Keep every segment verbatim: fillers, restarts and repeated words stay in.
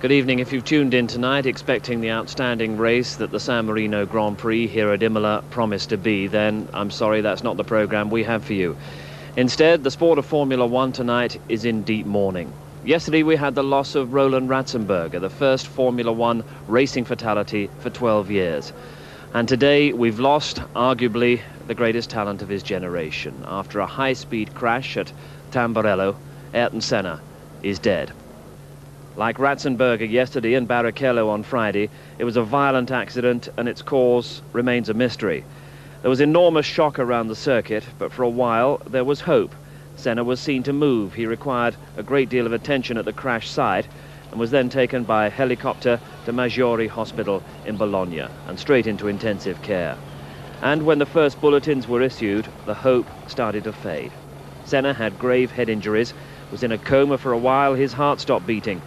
Good evening. If you've tuned in tonight expecting the outstanding race that the San Marino Grand Prix here at Imola promised to be, then I'm sorry, that's not the programme we have for you. Instead, the sport of Formula One tonight is in deep mourning. Yesterday we had the loss of Roland Ratzenberger, the first Formula One racing fatality for twelve years. And today we've lost, arguably, the greatest talent of his generation. After a high-speed crash at Tamburello, Ayrton Senna is dead. Like Ratzenberger yesterday and Barrichello on Friday, it was a violent accident and its cause remains a mystery. There was enormous shock around the circuit, but for a while there was hope. Senna was seen to move. He required a great deal of attention at the crash site and was then taken by helicopter to Maggiore Hospital in Bologna and straight into intensive care. And when the first bulletins were issued, the hope started to fade. Senna had grave head injuries, was in a coma for a while, his heart stopped beating.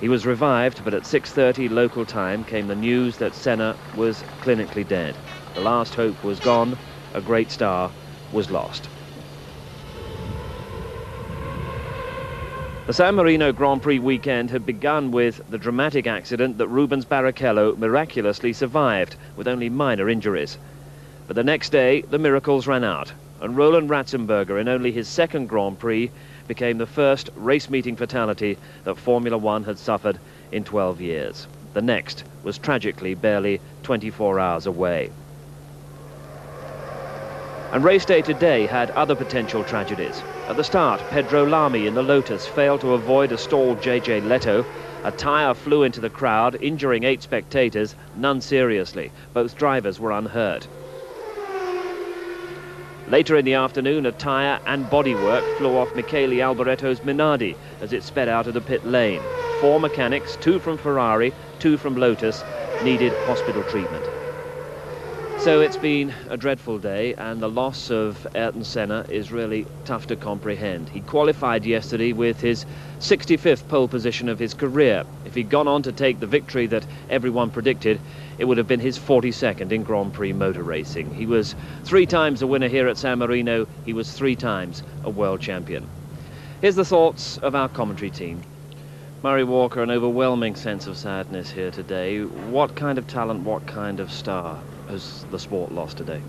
He was revived, but at six thirty local time came the news that Senna was clinically dead. The last hope was gone, a great star was lost. The San Marino Grand Prix weekend had begun with the dramatic accident that Rubens Barrichello miraculously survived, with only minor injuries. But the next day, the miracles ran out, and Roland Ratzenberger, in only his second Grand Prix, became the first race-meeting fatality that Formula One had suffered in twelve years. The next was tragically barely twenty-four hours away. And race day today had other potential tragedies. At the start, Pedro Lamy in the Lotus failed to avoid a stalled J J Lehto. A tyre flew into the crowd, injuring eight spectators, none seriously. Both drivers were unhurt. Later in the afternoon, a tyre and bodywork flew off Michele Alboretto's Minardi as it sped out of the pit lane. Four mechanics, two from Ferrari, two from Lotus, needed hospital treatment. So it's been a dreadful day, and the loss of Ayrton Senna is really tough to comprehend. He qualified yesterday with his sixty-fifth pole position of his career. If he'd gone on to take the victory that everyone predicted, it would have been his forty-second in Grand Prix motor racing. He was three times a winner here at San Marino. He was three times a world champion. Here's the thoughts of our commentary team. Murray Walker, an overwhelming sense of sadness here today. What kind of talent, what kind of star has the sport lost today?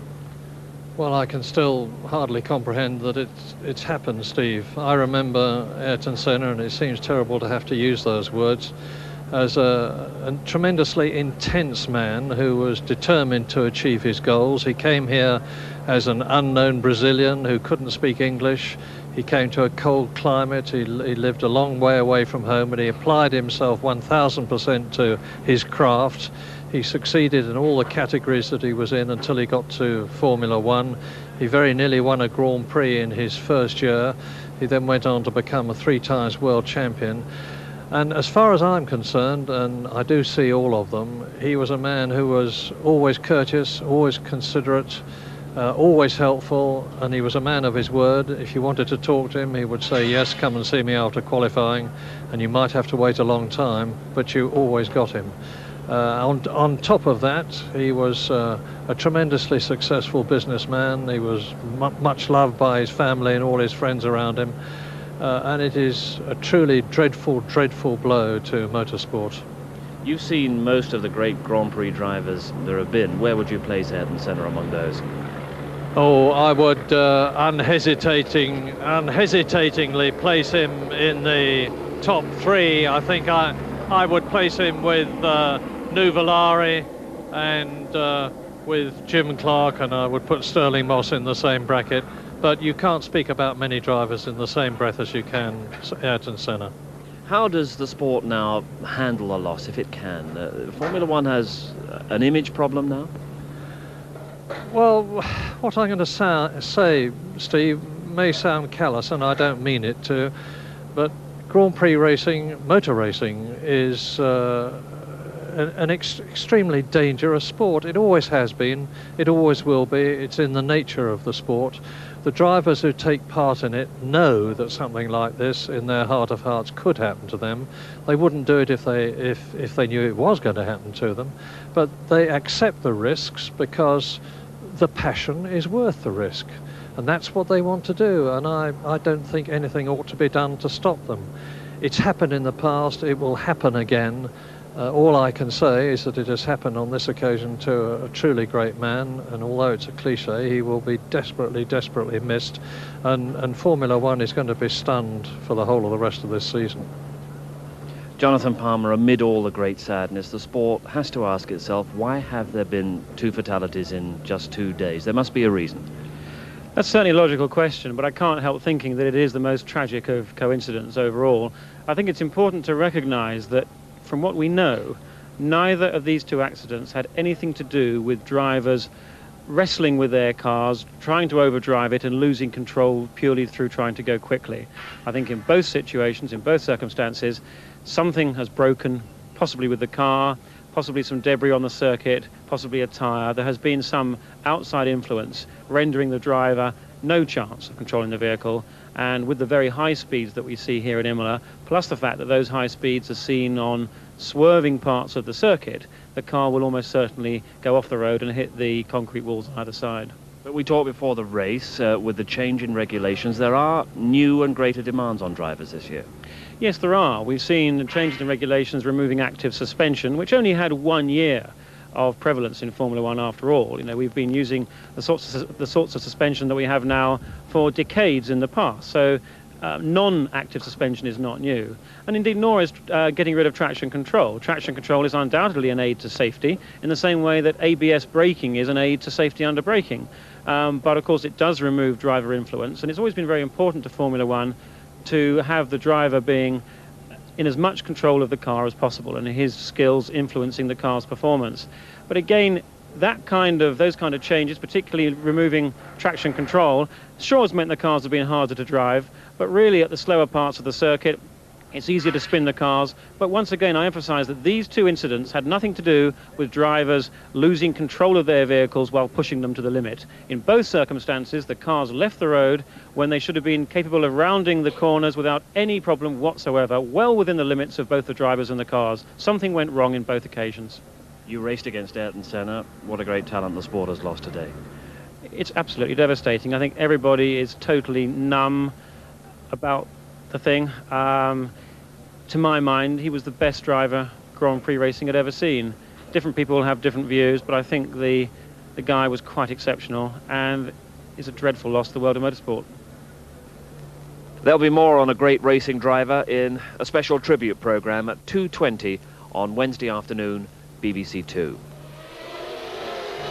Well, I can still hardly comprehend that it's, it's happened, Steve. I remember Ayrton Senna, and it seems terrible to have to use those words, as a, a tremendously intense man who was determined to achieve his goals. He came here as an unknown Brazilian who couldn't speak English. He came to a cold climate, he, he lived a long way away from home, and he applied himself one thousand percent to his craft. He succeeded in all the categories that he was in until he got to Formula One. He very nearly won a Grand Prix in his first year. He then went on to become a three times world champion. And as far as I'm concerned, and I do see all of them, he was a man who was always courteous, always considerate, uh, always helpful, and he was a man of his word. If you wanted to talk to him, he would say, yes, come and see me after qualifying, and you might have to wait a long time, but you always got him. Uh, on, on top of that, he was uh, a tremendously successful businessman. He was mu much loved by his family and all his friends around him, uh, and it is a truly dreadful, dreadful blow to motorsport. You've seen most of the great Grand Prix drivers there have been. Where would you place Ayrton Senna among those? Oh, I would uh, unhesitating, unhesitatingly place him in the top three. I think I... I would place him with uh, Nuvolari and uh, with Jim Clark, and I would put Sterling Moss in the same bracket. But you can't speak about many drivers in the same breath as you can Ayrton Senna. How does the sport now handle a loss, if it can? Uh, Formula One has an image problem now? Well, what I'm going to sa say, Steve, may sound callous, and I don't mean it to, but Grand Prix racing, motor racing, is uh, an ex extremely dangerous sport. It always has been, it always will be, it's in the nature of the sport. The drivers who take part in it know that something like this in their heart of hearts could happen to them. They wouldn't do it if they, if, if they knew it was going to happen to them, but they accept the risks because the passion is worth the risk. And that's what they want to do, and I, I don't think anything ought to be done to stop them. It's happened in the past, it will happen again. Uh, all I can say is that it has happened on this occasion to a, a truly great man, and although it's a cliche, he will be desperately, desperately missed, and, and Formula One is going to be stunned for the whole of the rest of this season. Jonathan Palmer, amid all the great sadness, the sport has to ask itself, why have there been two fatalities in just two days? There must be a reason. That's certainly a logical question, but I can't help thinking that it is the most tragic of coincidences overall. I think it's important to recognise that, from what we know, neither of these two accidents had anything to do with drivers wrestling with their cars, trying to overdrive it and losing control purely through trying to go quickly. I think in both situations, in both circumstances, something has broken, possibly with the car, possibly some debris on the circuit, possibly a tyre. There has been some outside influence rendering the driver no chance of controlling the vehicle, and with the very high speeds that we see here in Imola, plus the fact that those high speeds are seen on swerving parts of the circuit, the car will almost certainly go off the road and hit the concrete walls on either side. But we talked before the race, uh, with the change in regulations, there are new and greater demands on drivers this year. Yes, there are. We've seen changes in regulations removing active suspension, which only had one year of prevalence in Formula One after all. You know, we've been using the sorts of, the sorts of suspension that we have now for decades in the past. So uh, non-active suspension is not new. And indeed, nor is uh, getting rid of traction control. Traction control is undoubtedly an aid to safety in the same way that A B S braking is an aid to safety under braking. Um, but of course, it does remove driver influence. And it's always been very important to Formula One to have the driver being in as much control of the car as possible and his skills influencing the car's performance. But again, that kind of, those kind of changes, particularly removing traction control, sure has meant the cars have been harder to drive, but really at the slower parts of the circuit, it's easier to spin the cars. But once again, I emphasize that these two incidents had nothing to do with drivers losing control of their vehicles while pushing them to the limit. In both circumstances, the cars left the road when they should have been capable of rounding the corners without any problem whatsoever, well within the limits of both the drivers and the cars. Something went wrong in both occasions. You raced against Ayrton Senna. What a great talent the sport has lost today. It's absolutely devastating. I think everybody is totally numb about the thing. Um, to my mind, he was the best driver Grand Prix racing had ever seen. Different people have different views, but I think the, the guy was quite exceptional, and it's a dreadful loss to the world of motorsport. There'll be more on a great racing driver in a special tribute programme at two twenty on Wednesday afternoon, B B C two.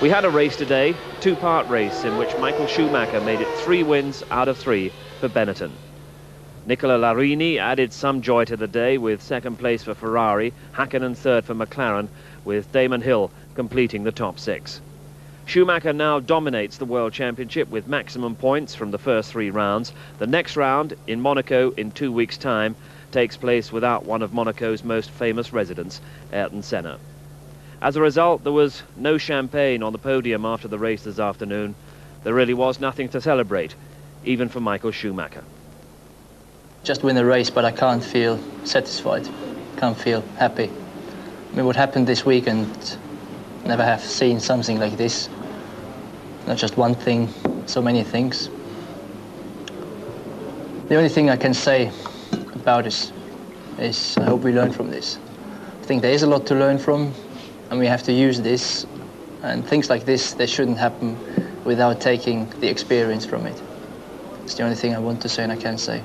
We had a race today, two-part race, in which Michael Schumacher made it three wins out of three for Benetton. Nicola Larini added some joy to the day with second place for Ferrari, Hakkinen third for McLaren, with Damon Hill completing the top six. Schumacher now dominates the World Championship with maximum points from the first three rounds. The next round, in Monaco in two weeks' time, takes place without one of Monaco's most famous residents, Ayrton Senna. As a result, there was no champagne on the podium after the race this afternoon. There really was nothing to celebrate, even for Michael Schumacher. Just win the race, but I can't feel satisfied, can't feel happy. I mean, what happened this weekend, never have seen something like this. Not just one thing, so many things. The only thing I can say about this is I hope we learn from this. I think there is a lot to learn from, and we have to use this, and things like this, they shouldn't happen without taking the experience from it. It's the only thing I want to say and I can say.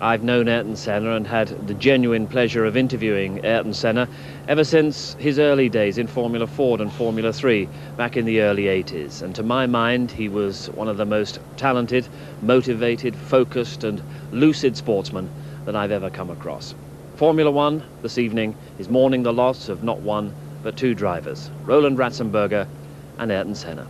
I've known Ayrton Senna and had the genuine pleasure of interviewing Ayrton Senna ever since his early days in Formula Ford and Formula three back in the early eighties. And to my mind, he was one of the most talented, motivated, focused and lucid sportsmen that I've ever come across. Formula One this evening is mourning the loss of not one, but two drivers, Roland Ratzenberger and Ayrton Senna.